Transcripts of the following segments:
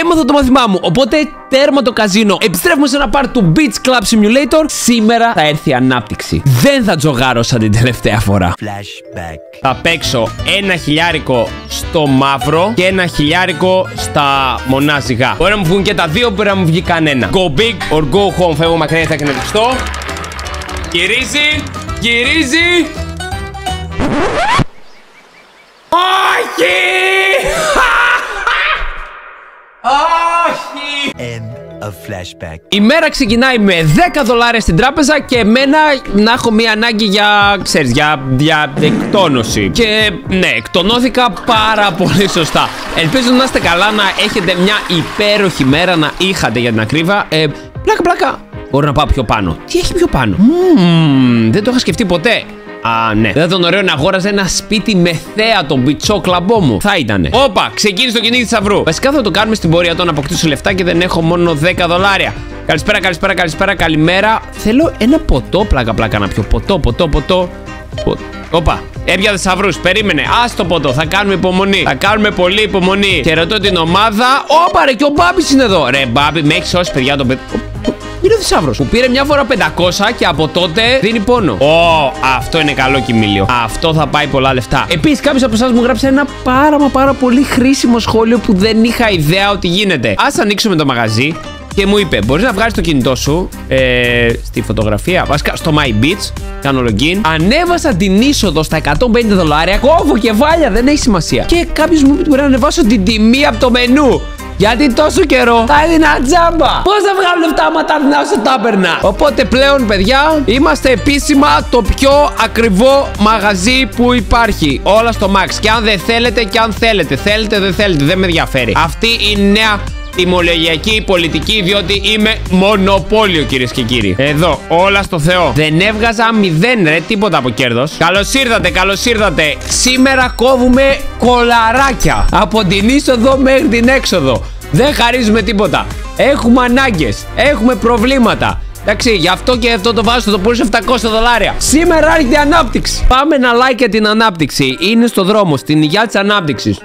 έμαθα το μάθημά μου. Οπότε τέρμα το καζίνο. Επιστρέφουμε σε ένα part του Beach Club Simulator. Σήμερα θα έρθει η ανάπτυξη. Δεν θα τζογάρω σαν την τελευταία φορά. Flashback. Θα παίξω 1 χιλιάρικο στο μαύρο και 1 χιλιάρικο στα μονάζιγα. Μπορεί να μου βγουν και τα δύο, μπορεί να μου βγει κανένα. Go big or go home. Φεύγω μακριά, θα εκνευριστώ. Γυρίζει, γυρίζει. Όχι! Όχι! End of flashback. Η μέρα ξεκινάει με $10 στην τράπεζα και εμένα να έχω μια ανάγκη για, ξέρεις, για εκτόνωση. Και ναι, εκτονώθηκα πάρα πολύ σωστά. Ελπίζω να είστε καλά, να έχετε μια υπέροχη μέρα, να είχατε για την ακρίβεια. Πλάκα, πλάκα. Μπορώ να πάω πιο πάνω. Τι έχει πιο πάνω? Δεν το είχα σκεφτεί ποτέ. Α, ναι. Δεν θα ήταν ωραίο να αγόραζα ένα σπίτι με θέα τον πιτσό κλαμπό μου? Θα ήτανε. Όπα, ξεκίνησε το κυνήγι της αυρού. Βασικά θα το κάνουμε στην πορεία όταν αποκτήσω λεφτά και δεν έχω μόνο $10. Καλησπέρα, καλησπέρα, καλησπέρα, καλημέρα. Θέλω ένα ποτό, πλάκα, πλάκα να πιω. Ποτό, ποτό, ποτό. Όπα, έπιαζε σαυρού. Περίμενε. Α το ποτό, θα κάνουμε υπομονή. Θα κάνουμε πολύ υπομονή. Χαιρετώ την ομάδα. Όπα, ρε, και ο Μπάμπης είναι εδώ. Ρε, Μπάμπη, με έχει σώσει, παιδιά, τον παιδί. Είναι ο θησαύρος που πήρε μια φορά 500 και από τότε δίνει πόνο. Αυτό είναι καλό κοιμήλιο. Αυτό θα πάει πολλά λεφτά. Επίσης, κάποιος από εσάς μου γράψε ένα πάρα πολύ χρήσιμο σχόλιο που δεν είχα ιδέα ότι γίνεται. Ας ανοίξουμε το μαγαζί και μου είπε: μπορείς να βγάλεις το κινητό σου στη φωτογραφία. Βασικά στο My Beach. Κάνω login. Ανέβασα την είσοδο στα $150. Κόβω και βάλια, δεν έχει σημασία. Και κάποιος μου είπε ότι μπορεί να ανεβάσω την τιμή από το μενού. Γιατί τόσο καιρό θα έδινα τζάμπα. Πώς θα βγάλω λεφτά άμα τα αρνάω σε τάπερνα? Οπότε πλέον, παιδιά, είμαστε επίσημα το πιο ακριβό μαγαζί που υπάρχει. Όλα στο max. Και αν δεν θέλετε, και αν θέλετε. Θέλετε, δεν θέλετε, δεν με ενδιαφέρει. Αυτή η νέα τιμολογιακή πολιτική, διότι είμαι μονοπόλιο, κυρίες και κύριοι. Εδώ, όλα στο Θεό. Δεν έβγαζα μηδέν, ρε, τίποτα από κέρδος. Καλώς ήρθατε, καλώς ήρθατε. Σήμερα κόβουμε κολαράκια από την είσοδο μέχρι την έξοδο. Δεν χαρίζουμε τίποτα. Έχουμε ανάγκες, έχουμε προβλήματα. Εντάξει, γι' αυτό και αυτό το βάζω, το πουλήσω $700. Σήμερα άρχεται η ανάπτυξη. Πάμε να like για την ανάπτυξη. Είναι στο δρόμο, στην υγειά της ανάπτυξης.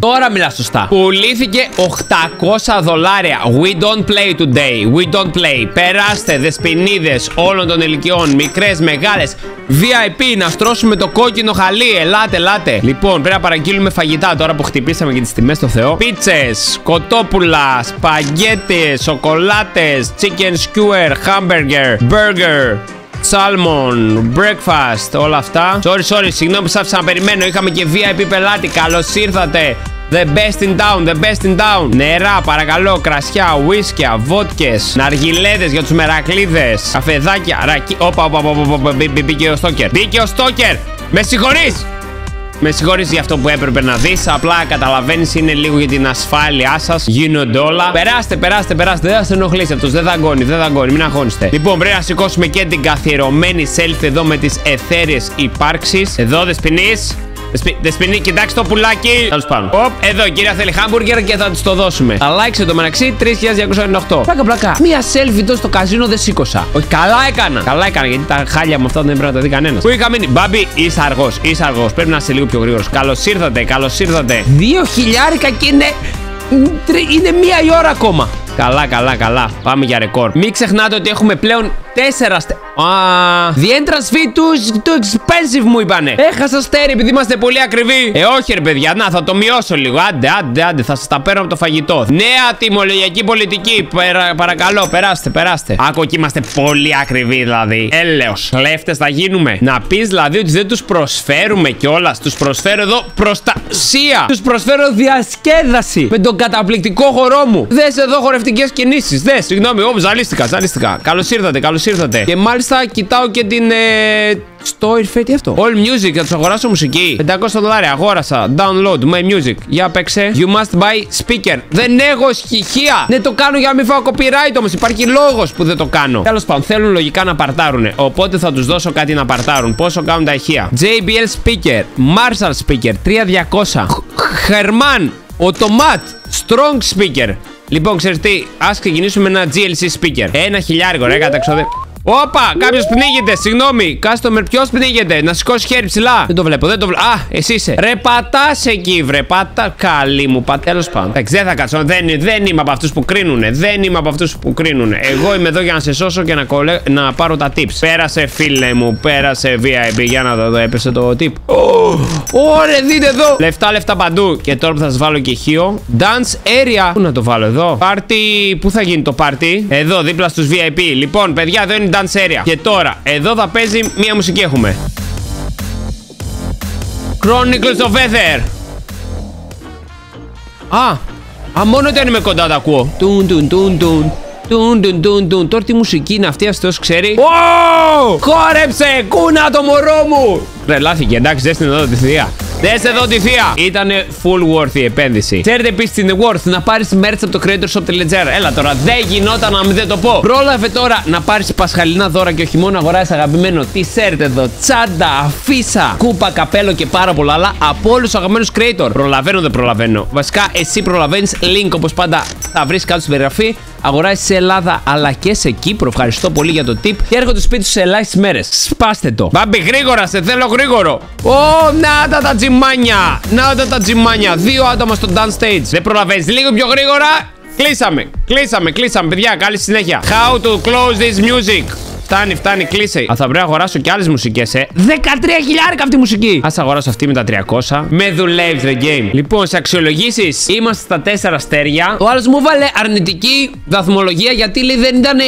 Τώρα μιλάς σωστά. Πουλήθηκε $800. We don't play today. We don't play. Περάστε, δεσποινίδες όλων των ηλικιών, μικρές, μεγάλες. VIP, να στρώσουμε το κόκκινο χαλί. Ελάτε, ελάτε. Λοιπόν, πρέπει να παραγγείλουμε φαγητά τώρα που χτυπήσαμε και τις τιμές στο Θεό. Πίτσες, κοτόπουλα, σπαγέτες, σοκολάτες, chicken skewer, hamburger, burger, salmon, breakfast, όλα αυτά. Sorry, συγγνώμη που σας άφησα να περιμένω. Είχαμε και VIP πελάτη. Καλώς ήρθατε. The best in town, the best in town. Νερά, παρακαλώ, κρασιά, ουίσκια, βότκες, ναργιλέδες για τους μερακλίδες, καφεδάκια, ρακί. Όπα, μπήκε ο στόκερ. Μπήκε ο στόκερ. Με συγχωρείς. Με συγχωρείς για αυτό που έπρεπε να δεις. Απλά καταλαβαίνεις, είναι λίγο για την ασφάλειά σας. Γίνονται όλα. Περάστε, περάστε, περάστε. Δεν θα σε ενοχλήσει αυτός. Δεν δαγκώνει, δεν δαγκώνει. Μην αγχώνεστε. Λοιπόν, πρέπει να σηκώσουμε και την καθιερωμένη selfie εδώ με τις εθέρειες υπάρξεις. Εδώ, δεσποινής. Δεσποινή, κοιτάξτε το πουλάκι. Θα τους πάρουν. Εδώ η κυρία θέλει hamburger και θα τους το δώσουμε. Θα like το μεταξύ 3.298. Πλάκα. Μία selfie εδώ στο καζίνο δεν σήκωσα. Όχι, καλά έκανα. Καλά έκανα, γιατί τα χάλια μου αυτά δεν πρέπει να τα δει κανένας. Πού είχα μείνει? Μπάμπι, είσαι αργός. Είσαι αργός. Πρέπει να είσαι λίγο πιο γρήγορος. Καλώς ήρθατε, καλώς ήρθατε. 2 χιλιάρικα και είναι. Είναι 1 η ώρα ακόμα. Καλά, καλά, καλά. Πάμε για ρεκόρ. Μην ξεχνάτε ότι έχουμε πλέον 4 αστέρια. The entrance fee too expensive μου είπανε. Έχασα αστέρι επειδή είμαστε πολύ ακριβοί. Όχι, ρε παιδιά, να θα το μειώσω λίγο. Άντε, θα σας τα παίρνω από το φαγητό. Νέα τιμολογιακή πολιτική. Παρακαλώ, περάστε, περάστε. Άκου, εκεί είμαστε πολύ ακριβοί, δηλαδή. Έλεος. Κλέφτες θα γίνουμε. Να πεις δηλαδή ότι δεν τους προσφέρουμε κιόλας. Τους προσφέρω εδώ προστασία. Τους προσφέρω διασκέδαση με τον καταπληκτικό χορό μου. Δες εδώ χορευτικές κινήσεις. Δες, συγγνώμη, ζαλίστηκα. Καλώς ήρθατε, καλώς ήρθατε. Και μάλιστα κοιτάω και την. Στο ήρθε τι αυτό? All music, θα τους αγοράσω μουσική. $500 αγόρασα. Download my music. Για παίξε. You must buy speaker. Δεν έχω στοιχεία. Ναι, το κάνω για να μην φάω copyright όμως. Υπάρχει λόγος που δεν το κάνω. Τέλος πάντων, θέλουν λογικά να παρτάρουνε. Οπότε θα τους δώσω κάτι να παρτάρουν. Πόσο κάνουν τα ηχεία? JBL speaker. Marshall speaker. 3200. Herman. Automat. Strong speaker. Λοιπόν, ξέρετε, ας ξεκινήσουμε ένα GLC speaker. 1 χιλιάρικο, ρε, καταξοδεύει. Όπα, κάποιο πνίγεται, συγγνώμη. Κάστομερ, ποιο πνίγεται? Να σηκώσει χέρι ψηλά. Δεν το βλέπω, δεν το βλέπω. Α, εσύ είσαι. Ρε πατά εκεί, βρε πατά. Καλή μου πατά. Τέλο πάντων. Εντάξει, δεν θα κάτσω. Δεν είμαι από αυτού που κρίνουνε. Εγώ είμαι εδώ για να σε σώσω και να πάρω τα tips. Πέρασε, φίλε μου, πέρασε VIP. Για να δω, έπεσε το tip. Ωραία, δείτε εδώ. Λεφτά, λεφτά παντού. Και τώρα που θα σα βάλω και χείο. Dance area. Πού να το βάλω εδώ? Πάρτι. Πού θα γίνει το πάρτι? Εδώ, δίπλα στου VIP. Λοιπόν, παιδιά, εδώ είναι dance area. Και τώρα, εδώ θα παίζει μία μουσική έχουμε. Chronicles of Ether. Α, μόνο όταν είμαι κοντά τα ακούω. Τουν τουν τουν. Τώρα τι μουσική είναι αυτή, αυτός ξέρει. Wow! Χόρεψε, κούνα το μωρό μου. Τρελάθηκε, εντάξει, δες την εδώ τη θεία. Ήτανε full worth η επένδυση. Ξέρετε επίσης την worth να πάρεις merch από το creator shop Ledger. Έλα τώρα, δεν γινόταν να μην δεν το πω. Πρόλαβε τώρα να πάρεις πασχαλινά δώρα και όχι μόνο, αγοράσεις αγαπημένο t-shirt εδώ, τσάντα, αφίσα, κούπα, καπέλο και πάρα πολλά άλλα από όλους τους αγαπημένους creator. Προλαβαίνω, δεν προλαβαίνω. Βασικά, εσύ προλαβαίνεις. Link όπως πάντα θα βρεις κάτω στην περιγραφή. Αγοράζεις σε Ελλάδα αλλά και σε Κύπρο. Ευχαριστώ πολύ για το tip. Και έρχονται σπίτι σου σε ελάχιστες μέρες. Σπάστε το. Μπάμπι, γρήγορα, σε θέλω γρήγορο. Να τα τζιμάνια. Δύο άτομα στο dance stage. Δεν προλαβαίνεις λίγο πιο γρήγορα? Κλείσαμε, παιδιά. Καλή συνέχεια. How to close this music. Φτάνει, κλείσε. Α, θα πρέπει να αγοράσω και άλλες μουσικές, 13.000 αυτή η μουσική. Ας αγοράσω αυτή με τα 300. Με δουλεύει the game. Λοιπόν, σε αξιολογήσεις είμαστε στα 4 αστέρια. Ο άλλος μου βάλε αρνητική βαθμολογία γιατί λέει δεν ήταν η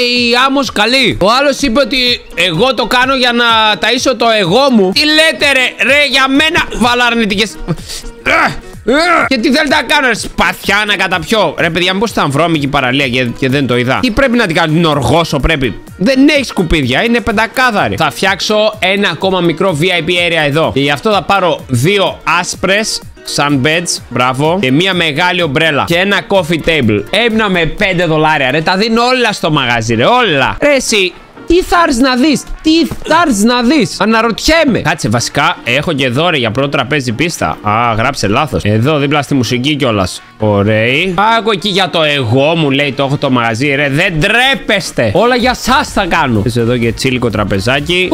άμμος καλή. Ο άλλος είπε ότι εγώ το κάνω για να ταΐσω το εγώ μου. Τι λέτε ρε, για μένα βάλα αρνητικές. Και τι θέλετε να κάνω, σπαθιά να καταπιώ? Ρε παιδιά, μήπως ήταν βρώμικη παραλία και δεν το είδα? Τι πρέπει να την κάνω, την οργώσω πρέπει? Δεν έχει σκουπίδια, είναι πεντακάθαρη. Θα φτιάξω ένα ακόμα μικρό VIP area εδώ. Και γι' αυτό θα πάρω 2 άσπρες sunbeds, μπράβο, και μία μεγάλη ομπρέλα και ένα coffee table. Έμεινα με $5, ρε, τα δίνω όλα στο μαγαζί, ρε, όλα. Ρε εσύ, τι θα έρθεις να δεις? Αναρωτιέμαι. Κάτσε, βασικά έχω και δώρα για πρώτο τραπέζι πίστα. Α, γράψε λάθος. Εδώ δίπλα στη μουσική κιόλας. Ωραίοι. Άκου εκεί για το εγώ μου, λέει, το έχω το μαγαζί. Ρε, δεν τρέπεστε. Όλα για σας θα κάνω. Εδώ και τσίλικο τραπεζάκι.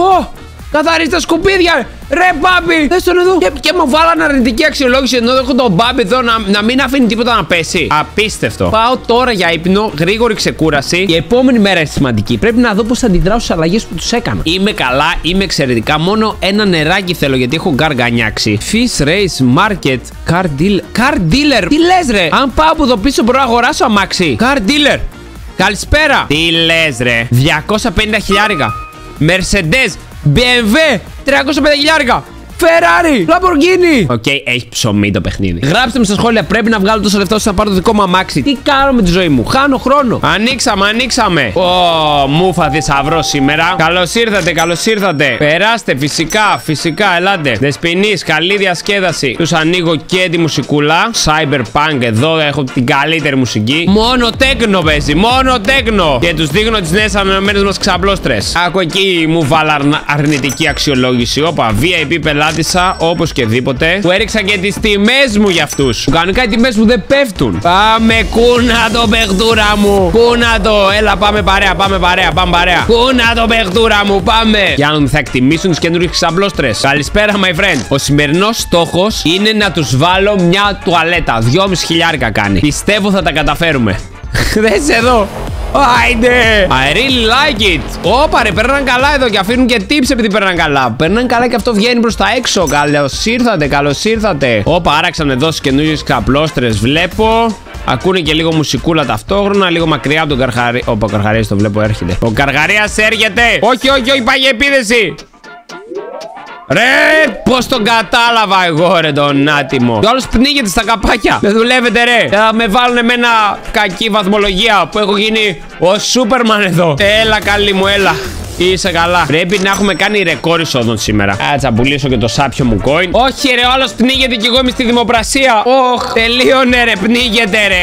Καθαρίστε τα σκουπίδια! Ρε Μπάμπι! Δες τον εδώ! Και μου βάλανε αρνητική αξιολόγηση ενώ έχω τον Μπάμπι εδώ να μην αφήνει τίποτα να πέσει. Απίστευτο. Πάω τώρα για ύπνο, γρήγορη ξεκούραση. Η επόμενη μέρα είναι σημαντική. Πρέπει να δω πώς θα αντιδράσω στις αλλαγές που τους έκανα. Είμαι καλά, είμαι εξαιρετικά. Μόνο ένα νεράκι θέλω γιατί έχω γκαργανιάξει. Fish race, market, car dealer. Τι λες ρε! Αν πάω από εδώ πίσω μπορώ να αγοράσω αμάξι. Car dealer. Καλησπέρα. Τι λες ρε. 250.000. Mercedes. BMW 350.000. Ferrari, Lamborghini. Οκ, έχει ψωμί το παιχνίδι. Γράψτε μου στα σχόλια, πρέπει να βγάλω τόσα λεφτά ώστε να πάρω το δικό μου αμάξι. Τι κάνω με τη ζωή μου, χάνω χρόνο. Ανοίξαμε. Μούφα θησαυρό σήμερα. Καλώς ήρθατε. Περάστε, φυσικά, ελάτε. Δεσποινής, καλή διασκέδαση. Τους ανοίγω και τη μουσικούλα. Cyberpunk, εδώ έχω την καλύτερη μουσική. Μόνο τέκνο παίζει, Και τους δείχνω τις νέες αναμένες μας ξαπλώστρες. Άκου εκεί μου βάλα αρνητική αξιολόγηση. Όπα, VIP πελάτη. Όπως και δίποτε. Που έριξα και τις τιμές μου για αυτούς. Κανονικά οι τιμές μου δεν πέφτουν. Πάμε, κούνα το παιχτούρα μου. Κούνα το. Έλα, πάμε παρέα. Κούνα το παιχτούρα μου, πάμε. Για να θα εκτιμήσουν τους καινούριους ξαμπλώστρες. Καλησπέρα, my friend. Ο σημερινός στόχος είναι να τους βάλω μια τουαλέτα. 2.500 κάνει. Πιστεύω θα τα καταφέρουμε. Δες εδώ. Άιντε! I really like it! Όπα ρε, περνάνε καλά εδώ και αφήνουν και tips επειδή περνάνε καλά. Περνάνε καλά και αυτό βγαίνει προς τα έξω. Καλώς ήρθατε. Όπα, άραξαν εδώ στις καινούριες καπλώστρες, βλέπω. Ακούνε και λίγο μουσικούλα ταυτόχρονα, λίγο μακριά από τον Καρχαρία. Όπα, ο Καρχαρίας το βλέπω, έρχεται. Ο Καρχαρίας έρχεται! Όχι, πάει για επίδεση! Ρε, πώς τον κατάλαβα εγώ ρε τον άτιμο. Και όλος πνίγεται στα καπάκια. Δεν δουλεύετε ρε. Θα με βάλουνε με ένα κακή βαθμολογία που έχω γίνει ο Σούπερμαν εδώ. Έλα καλή μου, έλα. Είσαι καλά. Πρέπει να έχουμε κάνει ρεκόρ εισόδων σήμερα. Άτσα, πουλήσω και το σάπιο μου coin. Όχι ρε, όλος πνίγεται και εγώ είμαι στη δημοπρασία. Τελείωνε ρε,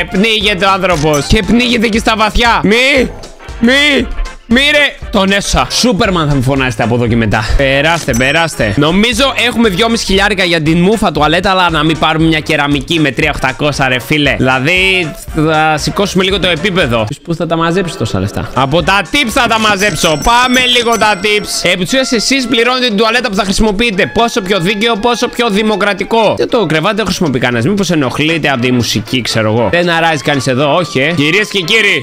πνίγεται ο άνθρωπος. Και πνίγεται και στα βαθιά. Μη ρε. τον έσσα. Σούπερμαν θα με φωνάσετε από εδώ και μετά. Περάστε, περάστε. Νομίζω έχουμε 2.500 για την μούφα τουαλέτα, αλλά να μην πάρουμε μια κεραμική με 3.800, ρε φίλε. Δηλαδή θα σηκώσουμε λίγο το επίπεδο. Πού θα τα μαζέψει τόσα λεφτά? Από τα tips θα τα μαζέψω. Πάμε λίγο τα tips. Επί της ουσίας εσείς πληρώνετε την τουαλέτα που θα χρησιμοποιείτε. Πόσο πιο δίκαιο, πόσο πιο δημοκρατικό. Και το κρεβάτι δεν χρησιμοποιεί κανένας. Μήπως ενοχλείται από τη μουσική, ξέρω εγώ. Δεν αράζει κανείς εδώ, όχι. Κυρίες και κύριοι,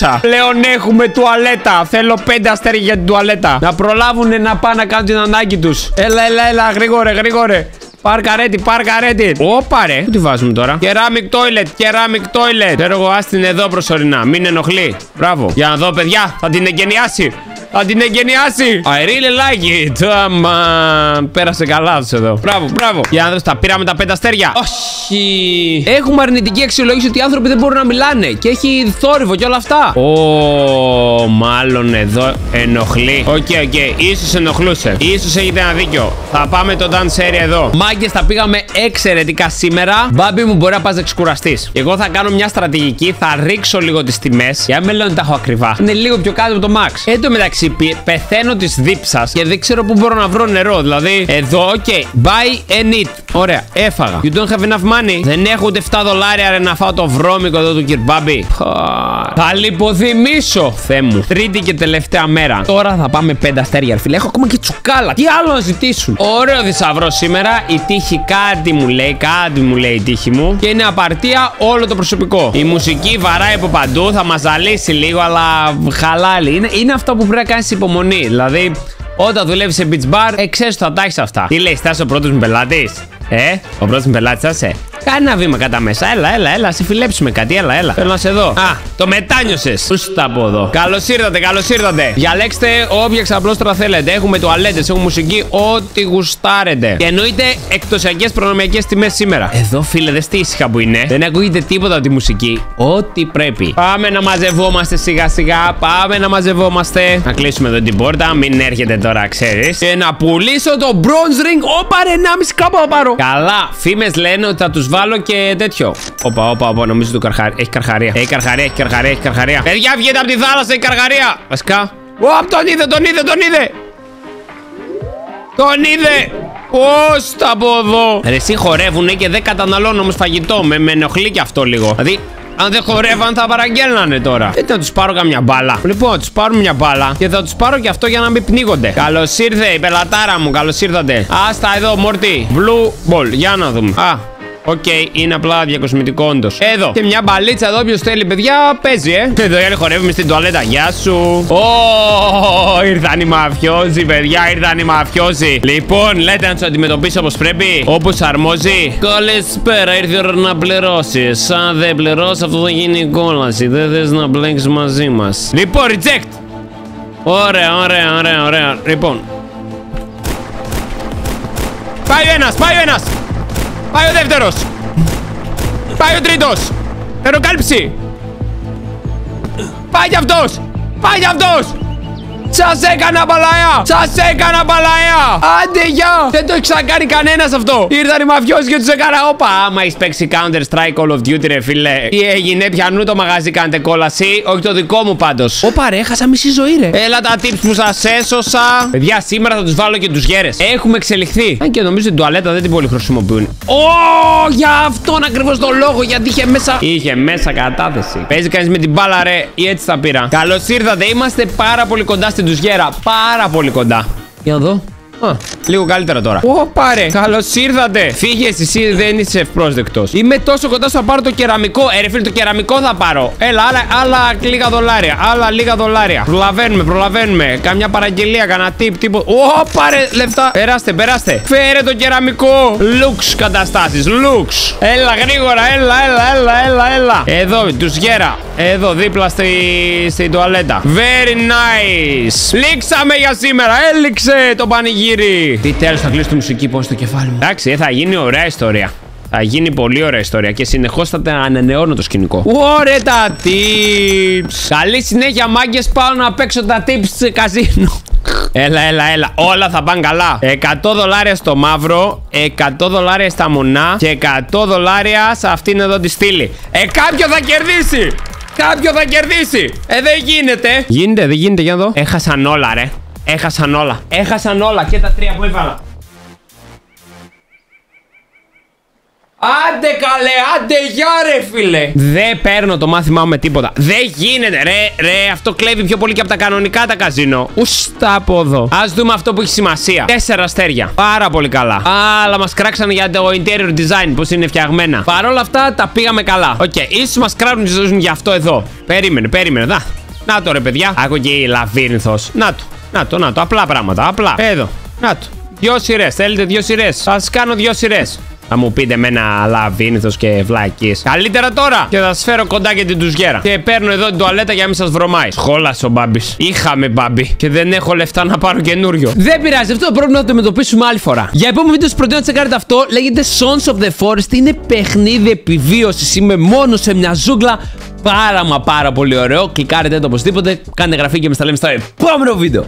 3.800. Πλέον έχουμε τουαλέτα. Θέλω 5 αστέρια για την τουαλέτα. Να προλάβουν να πάνε να κάνουν την ανάγκη τους. Έλα, έλα, έλα, γρήγορε, γρήγορε. Παρκαρέτη, παρκαρέτη. Όπα ρε. Πού τη βάζουμε τώρα? Κεράμικ τόιλετ, κεράμικ τόιλετ. Ξέρω εγώ, ας την εδώ προσωρινά. Μην ενοχλεί. Μπράβο. Για να δω, παιδιά. Θα την εγκαινιάσει. Θα την εγκαινιάσει. I really like it. Πέρασε καλά τους εδώ. Μπράβο, μπράβο. Για να δω, τα πήραμε τα 5 αστέρια. Όχι. Έχουμε αρνητική αξιολόγηση ότι οι άνθρωποι δεν μπορούν να μιλάνε. Και έχει θόρυβο και όλα αυτά. Ω, μάλλον εδώ ενοχλεί. Οκ, οκ. Ίσως ενοχλούσε. Ίσως έχετε ένα δίκιο. Θα πάμε το dance area εδώ. Μάγκες, τα πήγαμε εξαιρετικά σήμερα. Μπάμπι μου, μπορεί να πας να ξεκουραστείς. Εγώ θα κάνω μια στρατηγική. Θα ρίξω λίγο τις τιμές. Για να μην λέω ότι τα έχω ακριβά. Είναι λίγο πιο κάτω από το max. Εν τω μεταξύ, πεθαίνω της δίψας και δεν ξέρω πού μπορώ να βρω νερό. Δηλαδή, εδώ, ok. Buy and eat. Ωραία, έφαγα. You don't have enough money. Δεν έχω ούτε 7 δολάρια ρε, να φάω το βρώμικο εδώ του κυρμπάμπι. Θα λιποθυμίσω. Θεέ μου. Τρίτη και τελευταία μέρα. Τώρα θα πάμε 5 αστέρια, φίλε. Έχω ακόμα και τσουκάλα. Τι άλλο να ζητήσουν. Ωραίο θησαυρό σήμερα. Η τύχη κάτι μου λέει, κάτι μου λέει η τύχη μου. Και είναι απαρτία όλο το προσωπικό. Η μουσική βαράει από παντού, θα μας ζαλίσει λίγο, αλλά χαλάλι. Είναι αυτό που πρέπει να κάνεις υπομονή. Δηλαδή, όταν δουλεύεις σε beach bar, εξέσου θα τα έχεις αυτά. Τι λέει, είσαι ο πρώτος μου πελάτης? Ο πρώτος μου πελάτης είσαι? Κάνε ένα βήμα κατά μέσα. Έλα, έλα, έλα. Σε φιλέψουμε κάτι. Έλα, έλα. Θέλω να σε δω. Α, το μετάνιωσες. Πού τα πω εδώ. Καλώς ήρθατε, καλώς ήρθατε. Διαλέξτε όποια ξαπλώστρα θέλετε. Έχουμε τουαλέτες, έχουμε μουσική, ό,τι γουστάρετε. Και εννοείται εκτοσιακές προνομιακές τιμές σήμερα. Εδώ, φίλε, δες τι ήσυχα που είναι. Δεν ακούγεται τίποτα από τη μουσική. Ό,τι πρέπει. Πάμε να μαζευόμαστε σιγά-σιγά. Πάμε να μαζευόμαστε. Να κλείσουμε εδώ την πόρτα. Μην έρχεται τώρα, ξέρεις. Και να πουλήσω το bronze ring. Όπαρε, 1,5 κάπου θα πάρω. Καλά, φήμες λένε ότι θα τους βάλω και τέτοιο. Όπα, όπα, όπα. Νομίζω ότι έχει καρχαρία. Έχει καρχαρία, έχει καρχαρία, έχει καρχαρία. Παιδιά, βγείτε από τη θάλασσα, έχει καρχαρία. Βασικά. Ωπ, τον είδε, τον είδε, τον είδε. Τον είδε. Πώς τα από εδώ. Ρε, εσύ χορεύουνε και δεν καταναλώνω όμως φαγητό. Με ενοχλεί και αυτό λίγο. Δηλαδή, αν δεν χορεύαν, θα παραγγέλνανε τώρα. Γιατί να τους πάρω καμιά μπάλα. Λοιπόν, τους πάρω μια μπάλα και θα τους πάρω και αυτό για να μην πνίγονται. Καλώς ήρθε η πελατάρα μου, καλώς ήρθατε. Άστα εδώ, μορτί. Blue ball. Για να δούμε. Α. Οκ, είναι απλά διακοσμητικό όντως. Εδώ. Και μια μπαλίτσα εδώ, όποιος θέλει, παιδιά, παίζει, Εδώ για να χορεύουμε στην τουαλέτα. Γεια σου. Ήρθαν οι μαφιόζοι, παιδιά, ήρθαν οι μαφιόζοι. Λοιπόν, λέτε να του αντιμετωπίσω όπως πρέπει, όπως αρμόζει. Καλησπέρα, ήρθε η ώρα να πληρώσεις. Αν δεν πληρώσει, αυτό θα γίνει κόλαση. Δεν θες να μπλέξεις μαζί μας. Λοιπόν, reject. Ωραία, ωραία, ωραία, ωραία. Λοιπόν. Πάει ο ένας, πάει ο ένας. Πάει ο δεύτερος. Πάει ο τρίτος. Εροκάλυψη. Πάει κι αυτός. Πάει κι αυτός. Σας έκανα μπαλαία. Σας έκανα μπαλαία. Άντε γεια. Δεν το έχει ξανακάνει κανένας αυτό. Ήρθαν οι μαφιόζοι και τους έκανα. Όπα. Άμα είσαι παίξει Counter Strike Call of Duty, ρε φίλε. Τι έγινε, πιανού το μαγαζί κάνετε κόλαση. Όχι το δικό μου πάντως. Όπα ρε, έχασα μισή ζωή, ρε. Έλα τα tips που σας έσωσα. Παιδιά, σήμερα θα τους βάλω και τους γέρες. Έχουμε εξελιχθεί. Αν και νομίζω την τουαλέτα δεν την πολύ χρησιμοποιούν. Για αυτόν ακριβώς τον λόγο, γιατί είχε μέσα. Είχε μέσα κατάθεση. Παίζει κανείς με την μπάλα, ρε, ή έτσι τα πήρα. Καλώς ήρθατε, είμαστε πάρα πολύ κοντά στην τους γέρα, πάρα πολύ κοντά. Για να δω. Λίγο καλύτερα τώρα. Πάρε. Καλώς ήρθατε. Φύγε εσύ, δεν είσαι ευπρόσδεκτος. Είμαι τόσο κοντά στο να πάρω το κεραμικό. Ρε φίλε, το κεραμικό θα πάρω. Έλα, άλλα λίγα δολάρια. Άλλα λίγα δολάρια. Προλαβαίνουμε, προλαβαίνουμε. Καμιά παραγγελία, κανένα τίποτα. Πάρε λεφτά. Περάστε, περάστε. Φέρε το κεραμικό. Λουξ καταστάσεις, λουξ. Έλα γρήγορα, έλα, έλα, έλα, έλα, έλα. Εδώ, τους γέρα. Εδώ δίπλα στη τουαλέτα. Very nice. Λήξαμε για σήμερα. Έληξε το πανηγύρι. Τι τέλος, θα κλείσω τη μουσική, πώς στο κεφάλι μου. Εντάξει, θα γίνει ωραία ιστορία. Θα γίνει πολύ ωραία ιστορία και συνεχώς θα ανανεώνω το σκηνικό. Ωραία τα tips. Καλή συνέχεια, μάγκες, πάω να παίξω τα tips σε καζίνο. Έλα, έλα, έλα. Όλα θα πάνε καλά. 100 δολάρια στο μαύρο, 100 δολάρια στα μονά και 100 δολάρια σε αυτήν εδώ τη στήλη. Κάποιο θα κερδίσει. Κάποιο θα κερδίσει. Δεν γίνεται. Γίνεται, δεν γίνεται, για να δω. Έχασαν όλα, ρε. Έχασαν όλα. Έχασαν όλα και τα τρία που έβαλα. Άντε καλέ, άντε γεια ρε φίλε. Δεν παίρνω το μάθημά μου με τίποτα. Δεν γίνεται ρε, αυτό κλέβει πιο πολύ και από τα κανονικά τα καζίνο. Ουστα από εδώ. Ας δούμε αυτό που έχει σημασία. 4 αστέρια, πάρα πολύ καλά. Αλλά μας κράξανε για το interior design, πώς είναι φτιαγμένα. Παρ' όλα αυτά τα πήγαμε καλά. Οκ, ίσως μας κράξουν και ζουν για αυτό εδώ. Περίμενε, περίμενε, δα. Να το ρε παιδιά, άκου και η λαβύρινθος. Να το, να το, να το, απλά πράγματα, απλά. Εδώ, να το, 2 σειρές, θέλετε 2 σειρές. Θα σας κάνω 2 σειρές. Θα μου πείτε με ένα λαβύρινθος και βλακής. Καλύτερα τώρα! Και θα σας φέρω κοντά και την τουζιέρα. Και παίρνω εδώ την τουαλέτα για να μην σας βρωμάει. Σχόλασε ο Μπάμπης. Είχαμε Μπάμπη. Και δεν έχω λεφτά να πάρω καινούριο. Δεν πειράζει, αυτό το πρόβλημα θα το αντιμετωπίσουμε άλλη φορά. Για επόμενο βίντεο σας προτείνω να τσεκάρετε αυτό. Λέγεται Sons of the Forest. Είναι παιχνίδι επιβίωσης. Είμαι μόνο σε μια ζούγκλα. Πάρα μα πάρα πολύ ωραίο. Κλικάρετε το οπωσδήποτε. Κάντε εγγραφή και με τα λέμε στο επόμενο βίντεο.